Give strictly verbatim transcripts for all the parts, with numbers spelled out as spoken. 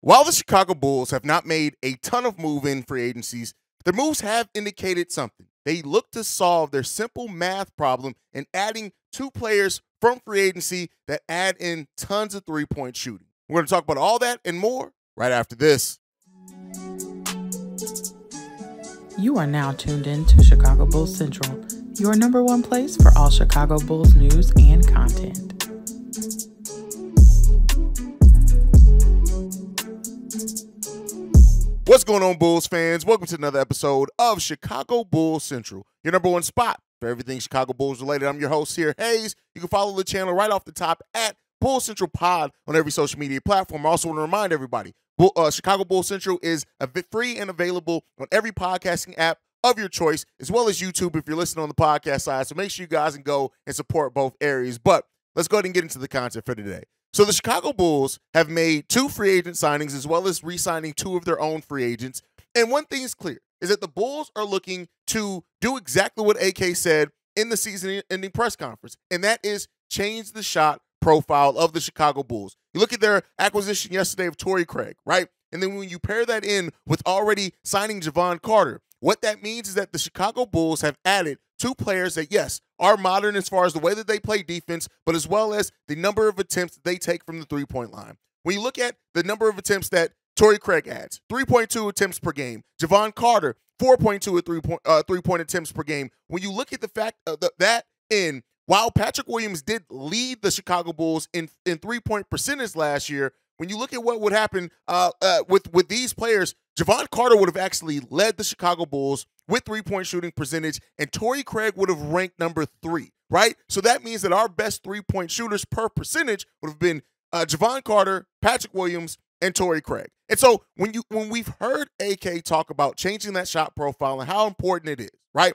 While the Chicago Bulls have not made a ton of move in free agencies, their moves have indicated something. They look to solve their simple math problem in adding two players from free agency that add in tons of three-point shooting. We're going to talk about all that and more right after this. You are now tuned in to Chicago Bulls Central, your number one place for all Chicago Bulls news and content. What's going on, Bulls fans? Welcome to another episode of Chicago Bulls Central, your number one spot for everything Chicago Bulls related. I'm your host here, Haize. You can follow the channel right off the top at Bulls Central Pod on every social media platform. I also want to remind everybody, Bull, uh, Chicago Bulls Central is free and available on every podcasting app of your choice, as well as YouTube if you're listening on the podcast side. So make sure you guys can go and support both areas. But let's go ahead and get into the content for today. So the Chicago Bulls have made two free agent signings as well as re-signing two of their own free agents. And one thing is clear, is that the Bulls are looking to do exactly what A K said in the season-ending press conference, and that is change the shot profile of the Chicago Bulls. You look at their acquisition yesterday of Torrey Craig, right? And then when you pair that in with already signing Jevon Carter, what that means is that the Chicago Bulls have added two players that, yes, are modern as far as the way that they play defense, but as well as the number of attempts that they take from the three-point line. When you look at the number of attempts that Torrey Craig adds, three point two attempts per game. Jevon Carter, four point two three-point uh, three-point attempts per game. When you look at the fact of the, that in, while Patrick Williams did lead the Chicago Bulls in, in three-point percentage last year, when you look at what would happen uh, uh, with, with these players, Jevon Carter would have actually led the Chicago Bulls with three-point shooting percentage, and Torrey Craig would have ranked number three, right? So that means that our best three-point shooters per percentage would have been uh, Jevon Carter, Patrick Williams, and Torrey Craig. And so when you when we've heard A K talk about changing that shot profile and how important it is, right?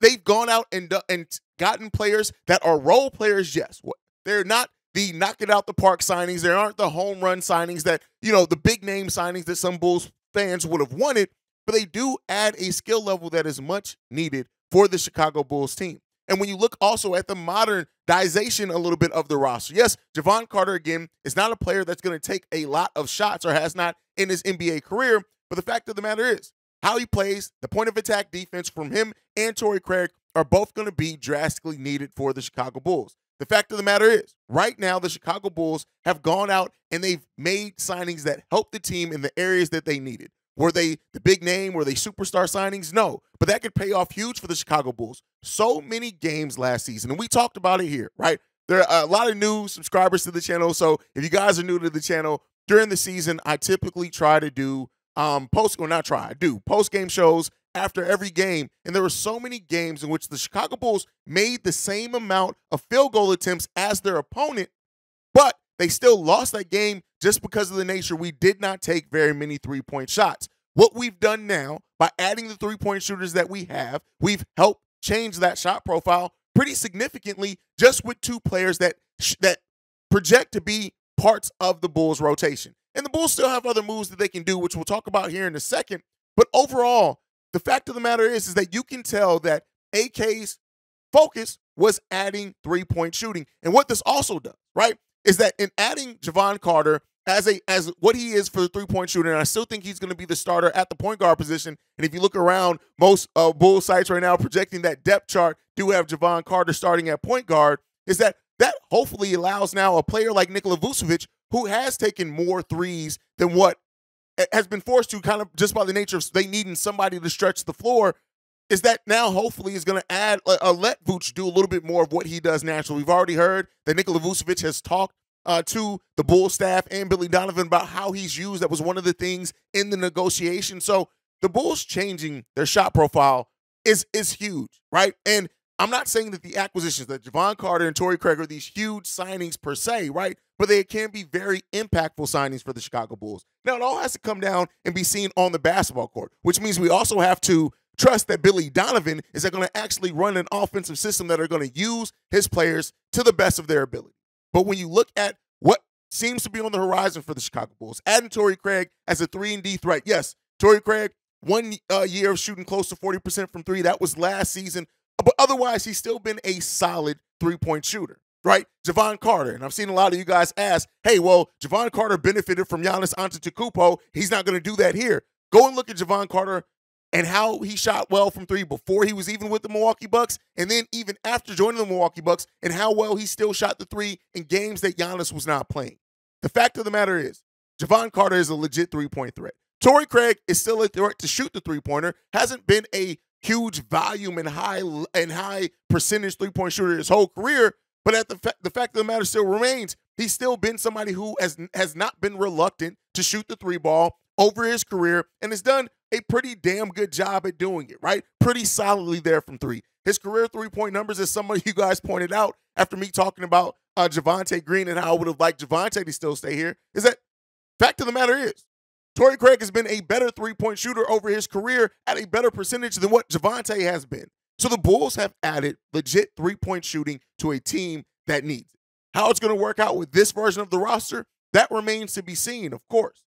They've gone out and and gotten players that are role players, yes. They're not the knock-it-out-the-park signings. They aren't the home-run signings that, you know, the big-name signings that some Bulls fans would have wanted, but they do add a skill level that is much needed for the Chicago Bulls team. And when you look also at the modernization a little bit of the roster, yes, Jevon Carter, again, is not a player that's going to take a lot of shots or has not in his N B A career, but the fact of the matter is how he plays, the point of attack defense from him and Torrey Craig are both going to be drastically needed for the Chicago Bulls. The fact of the matter is, right now, the Chicago Bulls have gone out and they've made signings that help the team in the areas that they needed. Were they the big name? Were they superstar signings? No, but that could pay off huge for the Chicago Bulls. So many games last season, and we talked about it here, right? There are a lot of new subscribers to the channel, so if you guys are new to the channel, during the season, I typically try to do um, post, or not try, I do post-game shows after every game, and there were so many games in which the Chicago Bulls made the same amount of field goal attempts as their opponent, but they still lost that game just because of the nature. We did not take very many three-point shots. What we've done now, by adding the three-point shooters that we have, we've helped change that shot profile pretty significantly just with two players that, that project to be parts of the Bulls' rotation. And the Bulls still have other moves that they can do, which we'll talk about here in a second, but overall, the fact of the matter is, is that you can tell that A K's focus was adding three-point shooting. And what this also does, right, is that in adding Jevon Carter as a as what he is for the three-point shooter, and I still think he's going to be the starter at the point guard position. And if you look around, most uh, Bull sites right now projecting that depth chart do have Jevon Carter starting at point guard, is that that hopefully allows now a player like Nikola Vucevic, who has taken more threes than what has been forced to, kind of just by the nature of they needing somebody to stretch the floor, is that now hopefully is going to add uh, let Vooch do a little bit more of what he does naturally. We've already heard that Nikola Vucevic has talked uh, to the Bulls staff and Billy Donovan about how he's used. That was one of the things in the negotiation. So the Bulls changing their shot profile is is huge, right? And I'm not saying that the acquisitions, that Jevon Carter and Torrey Craig, are these huge signings per se, right? But they can be very impactful signings for the Chicago Bulls. Now, it all has to come down and be seen on the basketball court, which means we also have to trust that Billy Donovan is going to actually run an offensive system that are going to use his players to the best of their ability. But when you look at what seems to be on the horizon for the Chicago Bulls, adding Torrey Craig as a three and D threat. Yes, Torrey Craig, one uh, year of shooting close to forty percent from three. That was last season. But otherwise, he's still been a solid three-point shooter. right? Jevon Carter. And I've seen a lot of you guys ask, hey, well, Jevon Carter benefited from Giannis Antetokounmpo. He's not going to do that here. Go and look at Jevon Carter and how he shot well from three before he was even with the Milwaukee Bucks, and then even after joining the Milwaukee Bucks, and how well he still shot the three in games that Giannis was not playing. The fact of the matter is, Jevon Carter is a legit three-point threat. Torrey Craig is still a threat to shoot the three-pointer, hasn't been a huge volume and high and high percentage three-point shooter his whole career, but at the, fa the fact of the matter still remains, he's still been somebody who has, has not been reluctant to shoot the three ball over his career and has done a pretty damn good job at doing it, right? Pretty solidly there from three. His career three-point numbers, as some of you guys pointed out after me talking about uh, Javonte Green and how I would have liked Javonte to still stay here, is that fact of the matter is, Torrey Craig has been a better three-point shooter over his career at a better percentage than what Javonte has been. So the Bulls have added legit three-point shooting to a team that needs it. How it's going to work out with this version of the roster, that remains to be seen, of course.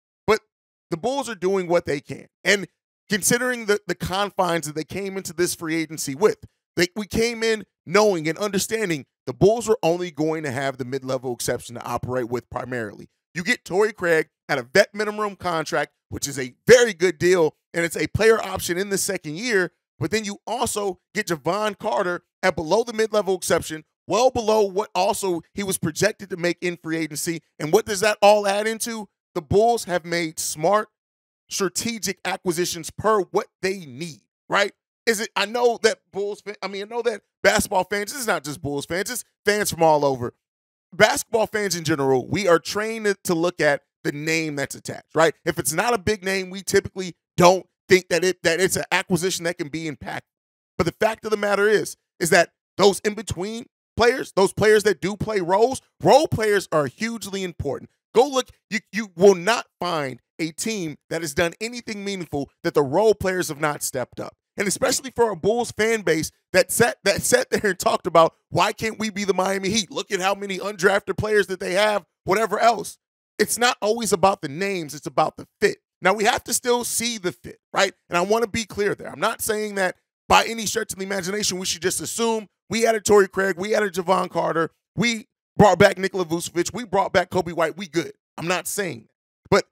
The Bulls are doing what they can. And considering the, the confines that they came into this free agency with, they, we came in knowing and understanding the Bulls were only going to have the mid-level exception to operate with primarily. You get Torrey Craig at a vet minimum contract, which is a very good deal, and it's a player option in the second year, but then you also get Jevon Carter at below the mid-level exception, well below what also he was projected to make in free agency. And what does that all add into? The Bulls have made smart, strategic acquisitions per what they need, right? Is it? I know that Bulls fans, I mean, I know that basketball fans, this is not just Bulls fans, it's fans from all over. Basketball fans in general, we are trained to look at the name that's attached, right? If it's not a big name, we typically don't think that it that it's an acquisition that can be impactful. But the fact of the matter is, is that those in-between players, those players that do play roles, role players are hugely important. Go look. You, you will not find a team that has done anything meaningful that the role players have not stepped up. And especially for a Bulls fan base that sat, that sat there and talked about, why can't we be the Miami Heat? Look at how many undrafted players that they have, whatever else. It's not always about the names. It's about the fit. Now, we have to still see the fit, right? And I want to be clear there. I'm not saying that by any stretch of the imagination we should just assume we added Torrey Craig, we added Jevon Carter, we brought back Nikola Vucevic, we brought back Coby White, we good. I'm not saying that. But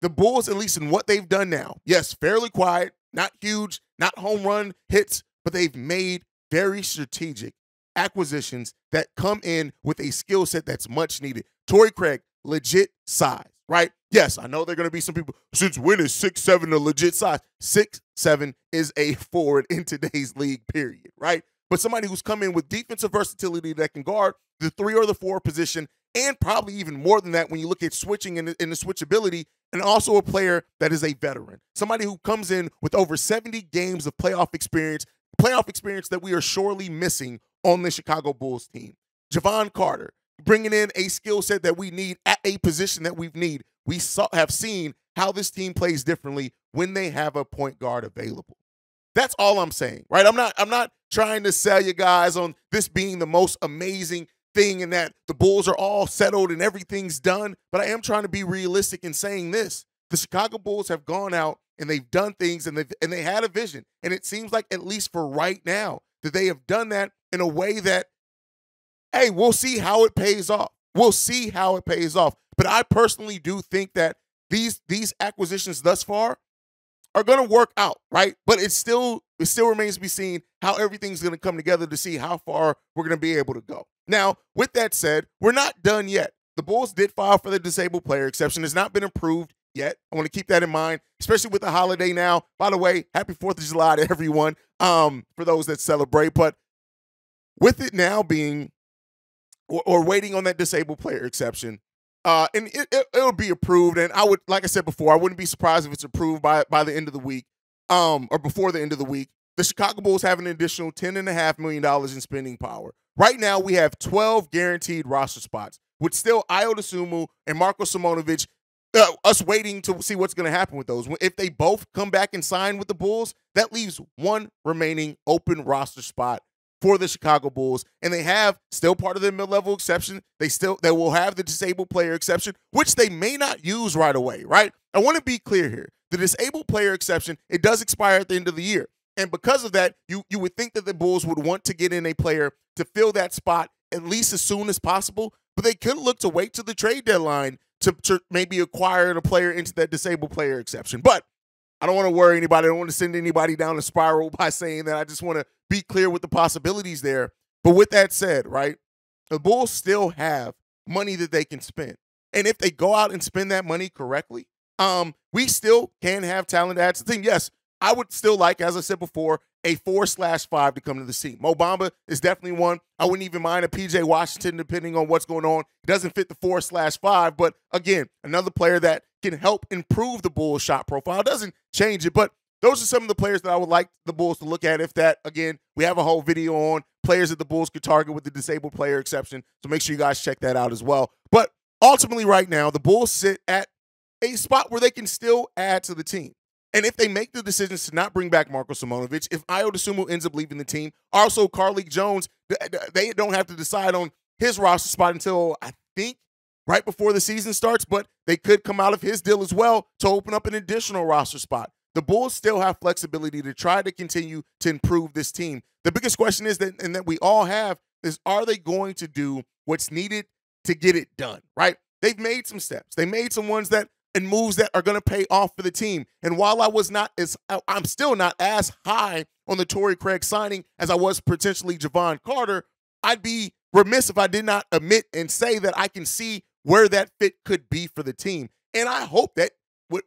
the Bulls, at least in what they've done now, yes, fairly quiet, not huge, not home run hits, but they've made very strategic acquisitions that come in with a skill set that's much needed. Torrey Craig, legit size, right? Yes, I know there are going to be some people, since when is six seven a legit size? six seven is a forward in today's league, period, right? But somebody who's come in with defensive versatility that can guard the three or the four position, and probably even more than that when you look at switching and the, the switchability, and also a player that is a veteran, somebody who comes in with over seventy games of playoff experience, playoff experience that we are surely missing on the Chicago Bulls team. Jevon Carter, bringing in a skill set that we need at a position that we need. We saw, have seen how this team plays differently when they have a point guard available. That's all I'm saying, right? I'm not, I'm not trying to sell you guys on this being the most amazing thing and that the Bulls are all settled and everything's done, but I am trying to be realistic in saying this. The Chicago Bulls have gone out and they've done things and, they've, and they had a vision, and it seems like, at least for right now, that they have done that in a way that, hey, we'll see how it pays off. We'll see how it pays off. But I personally do think that these, these acquisitions thus far are going to work out, right? But it's still, it still remains to be seen how everything's going to come together to see how far we're going to be able to go. Now, with that said, we're not done yet. The Bulls did file for the disabled player exception. It's not been approved yet. I want to keep that in mind, especially with the holiday now. By the way, happy fourth of July to everyone, um, for those that celebrate. But with it now being, or, or waiting on that disabled player exception, Uh, and it, it, it'll be approved, and I would, like I said before, I wouldn't be surprised if it's approved by, by the end of the week, um, or before the end of the week. The Chicago Bulls have an additional ten point five million dollars in spending power. Right now, we have twelve guaranteed roster spots, with still Ayo Dosunmu and Marko Simonović, uh, us waiting to see what's going to happen with those. If they both come back and sign with the Bulls, that leaves one remaining open roster spot for the Chicago Bulls, and they have still part of their mid-level exception. They still they will have the disabled player exception, which they may not use right away, right? I want to be clear here. The disabled player exception, it does expire at the end of the year. And because of that, you, you would think that the Bulls would want to get in a player to fill that spot at least as soon as possible, but they could look to wait till the trade deadline to, to maybe acquire a player into that disabled player exception. But I don't want to worry anybody. I don't want to send anybody down a spiral by saying that. I just want to be clear with the possibilities there. But with that said, right, the Bulls still have money that they can spend. And if they go out and spend that money correctly, um, we still can have talent adds. The thing, yes, I would still like, as I said before, a four slash five to come to the scene. Mo Bamba is definitely one. I wouldn't even mind a P J. Washington, depending on what's going on. He doesn't fit the four slash five, but again, another player that can help improve the Bulls' shot profile. Doesn't change it, but those are some of the players that I would like the Bulls to look at. If that, again, we have a whole video on players that the Bulls could target with the disabled player exception, so make sure you guys check that out as well. But ultimately, right now, the Bulls sit at a spot where they can still add to the team. And if they make the decisions to not bring back Marko Simonović, if Ayo Dosunmu ends up leaving the team, also Karl-Anthony Jones, they don't have to decide on his roster spot until, I think, right before the season starts, but they could come out of his deal as well to open up an additional roster spot. The Bulls still have flexibility to try to continue to improve this team. The biggest question is that, and that we all have, is are they going to do what's needed to get it done, right? They've made some steps. They made some ones that and moves that are going to pay off for the team. And while I was not as, I'm still not as high on the Torrey Craig signing as I was potentially Jevon Carter, I'd be remiss if I did not admit and say that I can see where that fit could be for the team. And I hope that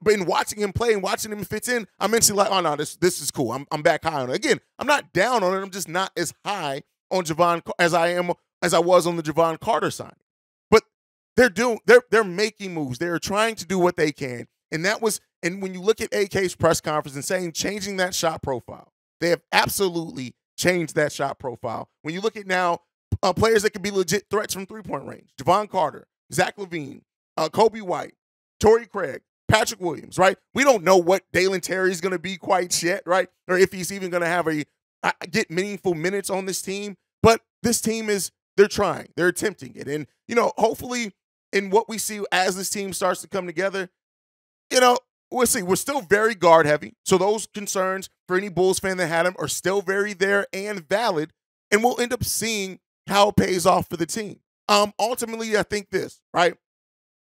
in watching him play and watching him fits in, I'm instantly like, oh no, this this is cool. I'm I'm back high on it. Again, I'm not down on it. I'm just not as high on Jevon as I am as I was on the Jevon Carter signing. They're doing, they're they're making moves. They're trying to do what they can, and that was. And when you look at A K's press conference and saying changing that shot profile, they have absolutely changed that shot profile. When you look at now uh, players that could be legit threats from three point range, Jevon Carter, Zach LaVine, uh, Coby White, Torrey Craig, Patrick Williams. Right? We don't know what Dalen Terry is going to be quite yet, right? Or if he's even going to have a uh, get meaningful minutes on this team. But this team is they're trying, they're attempting it, and you know hopefully. And what we see as this team starts to come together, you know, we'll see. We're still very guard heavy. So those concerns for any Bulls fan that had them are still very there and valid. And we'll end up seeing how it pays off for the team. Um, ultimately, I think this, right?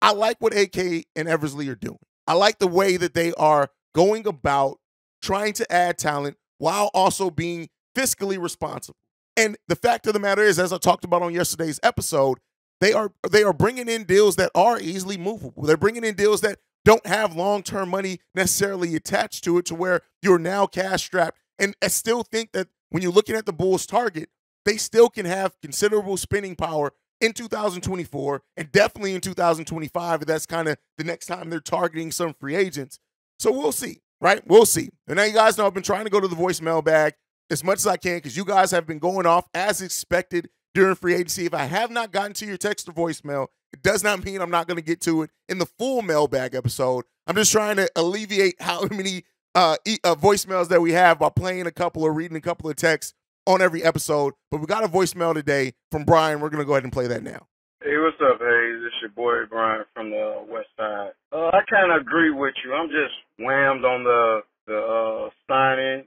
I like what A K and Eversley are doing. I like the way that they are going about trying to add talent while also being fiscally responsible. And the fact of the matter is, as I talked about on yesterday's episode, They are they are bringing in deals that are easily movable. They're bringing in deals that don't have long-term money necessarily attached to it to where you're now cash-strapped. And I still think that when you're looking at the Bulls' target, they still can have considerable spending power in two thousand twenty-four and definitely in two thousand twenty-five. And that's kind of the next time they're targeting some free agents. So we'll see, right? We'll see. And now you guys know I've been trying to go to the voicemail bag as much as I can because you guys have been going off as expected during free agency. If I have not gotten to your text or voicemail, it does not mean I'm not going to get to it in the full mailbag episode. I'm just trying to alleviate how many uh, e uh, voicemails that we have by playing a couple or reading a couple of texts on every episode. But we got a voicemail today from Brian. We're going to go ahead and play that now. Hey, what's up, Haize? It's your boy Brian from the West Side. Uh, I kind of agree with you. I'm just whammed on the the uh, signing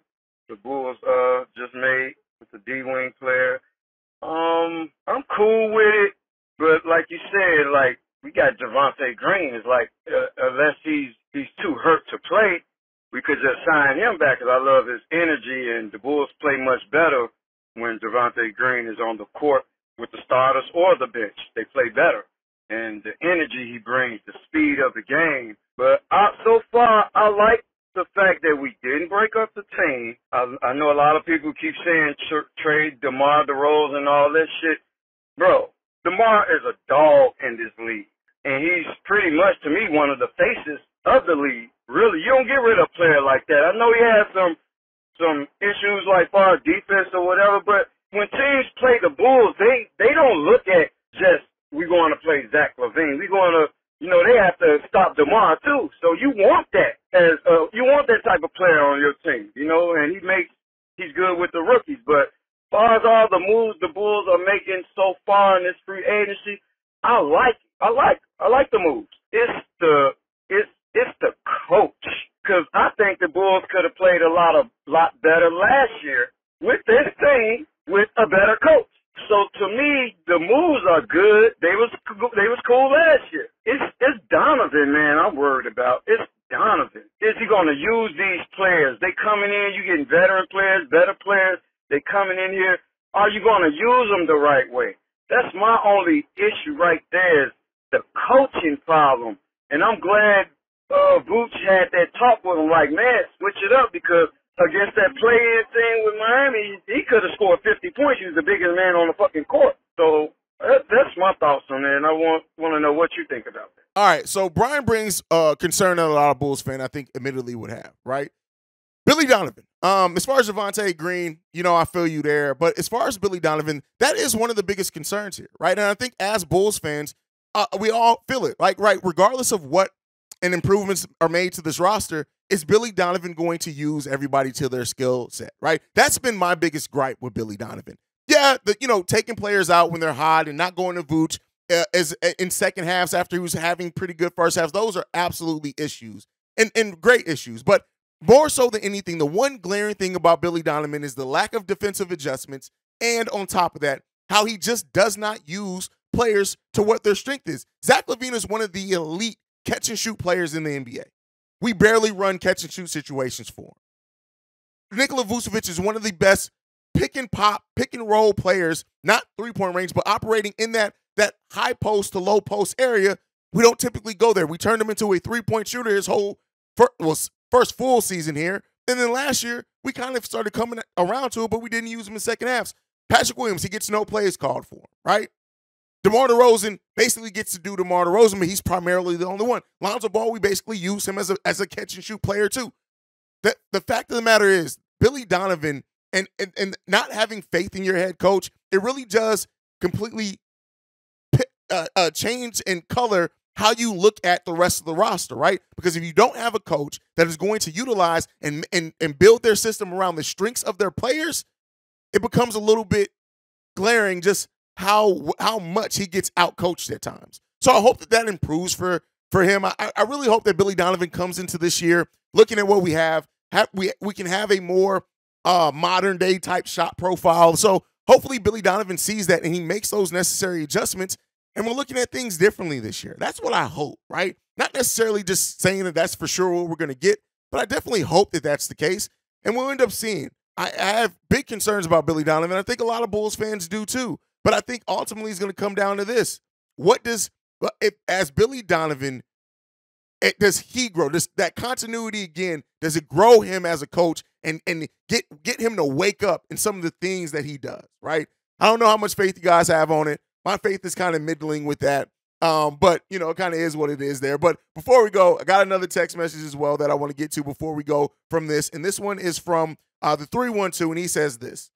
the Bulls uh, just made with the D-wing player. Um, I'm cool with it, but like you said, like we got Javonte Green. It's like uh, unless he's he's too hurt to play, we could just sign him back. Cause I love his energy, and the Bulls play much better when Javonte Green is on the court with the starters or the bench. They play better, and the energy he brings, the speed of the game. But I, so far, I like the fact that we didn't break up the team. I, I know a lot of people keep saying tr trade DeMar DeRozan and all this shit. Bro, DeMar is a dog in this league, and he's pretty much, to me, one of the faces of the league. Really, you don't get rid of a player like that. I know he has some some issues like far defense or whatever, but when teams play the Bulls, they, they don't look at just we're going to play Zach LaVine. We're going to You know, they have to stop DeMar, too. So you want that. as uh, You want that type of player on your team, you know, and he makes he's good with the rookies. But as far as all the moves the Bulls are making so far in this free agency, I like I like, I like the moves. It's the, it's, it's the coach, because I think the Bulls could have played a lot, of, lot better last year with this team with a better coach. So to me, the We're going to use these players. They coming in, you getting veteran players, better players. They coming in here. Are you going to use them the right way? That's my only issue right there is the coaching problem. And I'm glad uh, Vooch had that talk with him. Like, man, switch it up, because against that play-in thing with Miami, he could have scored fifty points. He was the biggest man on the fucking court. So that, that's my thoughts on it, and I want want to know what you think about that. All right, so Brian brings uh, concern that a lot of Bulls fans, I think, admittedly would have, right? Billy Donovan. Um, as far as Javonte Green, you know, I feel you there. But as far as Billy Donovan, that is one of the biggest concerns here, right? And I think as Bulls fans, uh, we all feel it. Like, right, regardless of what and improvements are made to this roster, is Billy Donovan going to use everybody to their skill set, right? That's been my biggest gripe with Billy Donovan. Yeah, the, you know, taking players out when they're hot and not going to Vooch. Uh, as in second halves after he was having pretty good first halves, those are absolutely issues and, and great issues. But more so than anything, the one glaring thing about Billy Donovan is the lack of defensive adjustments, and on top of that, how he just does not use players to what their strength is. Zach LaVine is one of the elite catch-and-shoot players in the N B A. We barely run catch-and-shoot situations for him. Nikola Vucevic is one of the best pick-and-pop, pick-and-roll players, not three-point range, but operating in that that high post to low post area. We don't typically go there. We turned him into a three-point shooter his whole first, well, first full season here. And then last year, we kind of started coming around to it, but we didn't use him in second halves. Patrick Williams, he gets no plays called for him, right? DeMar DeRozan basically gets to do DeMar DeRozan, but he's primarily the only one. Lonzo Ball, we basically use him as a, as a catch-and-shoot player too. The, the fact of the matter is, Billy Donovan and, and, and not having faith in your head coach, it really does completely Uh, uh, change in color how you look at the rest of the roster, right? Because if you don't have a coach that is going to utilize and and and build their system around the strengths of their players, it becomes a little bit glaring just how how much he gets outcoached at times. So I hope that that improves for for him. I, I really hope that Billy Donovan comes into this year looking at what we have. have we we can have a more uh, modern day type shot profile. So hopefully Billy Donovan sees that and he makes those necessary adjustments. And we're looking at things differently this year. That's what I hope, right? Not necessarily just saying that that's for sure what we're going to get, but I definitely hope that that's the case. And we'll end up seeing. I, I have big concerns about Billy Donovan. I think a lot of Bulls fans do too. But I think ultimately it's going to come down to this. What does, if, as Billy Donovan, it, does he grow? Does that continuity again, does it grow him as a coach and, and get, get him to wake up in some of the things that he does, right? I don't know how much faith you guys have on it. My faith is kind of middling with that, um, but, you know, it kind of is what it is there. But before we go, I got another text message as well that I want to get to before we go from this, and this one is from uh, the three one two, and he says this.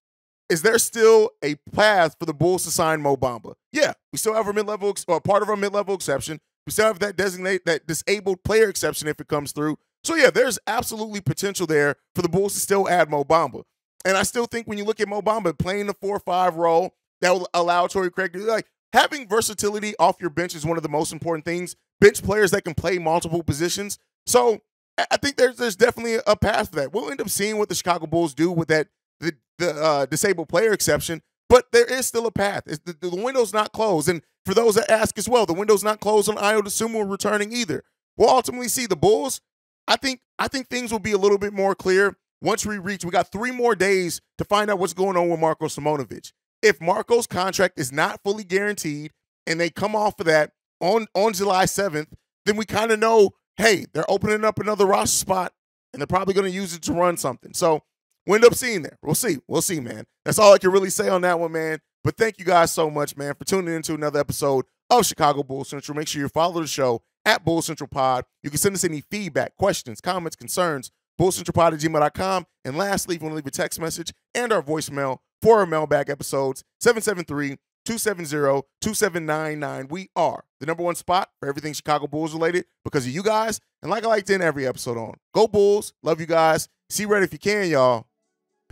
Is there still a path for the Bulls to sign Mo Bamba? Yeah, we still have our mid-level or part of our mid-level exception. We still have that designate that disabled player exception if it comes through. So, yeah, there's absolutely potential there for the Bulls to still add Mo Bamba. And I still think when you look at Mo Bamba playing the four five role, that will allow Torrey Craig to, like, having versatility off your bench is one of the most important things. Bench players that can play multiple positions. So I think there's there's definitely a path for that. We'll end up seeing what the Chicago Bulls do with that the, the uh, disabled player exception, but there is still a path. It's the, the window's not closed. And for those that ask as well, the window's not closed on Ayo Dosunmu returning either. We'll ultimately see the Bulls. I think I think things will be a little bit more clear once we reach. We got three more days to find out what's going on with Marko Simonović. If Marko's contract is not fully guaranteed and they come off of that on, on July seventh, then we kind of know, hey, they're opening up another roster spot and they're probably going to use it to run something. So we'll end up seeing there. We'll see. We'll see, man. That's all I can really say on that one, man. But thank you guys so much, man, for tuning into another episode of Chicago Bulls Central. Make sure you follow the show at Bulls Central Pod. You can send us any feedback, questions, comments, concerns, bullcentralpod at gmail dot com. And lastly, if you want to leave a text message and our voicemail, for our mailbag episodes, seven seven three, two seven zero, two seven nine nine. We are the number one spot for everything Chicago Bulls related because of you guys. And like I like to end every episode on, go Bulls. Love you guys. See red if you can, y'all.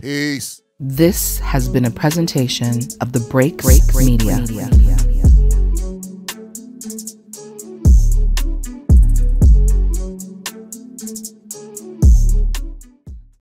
Peace. This has been a presentation of the Break Break Media. Media.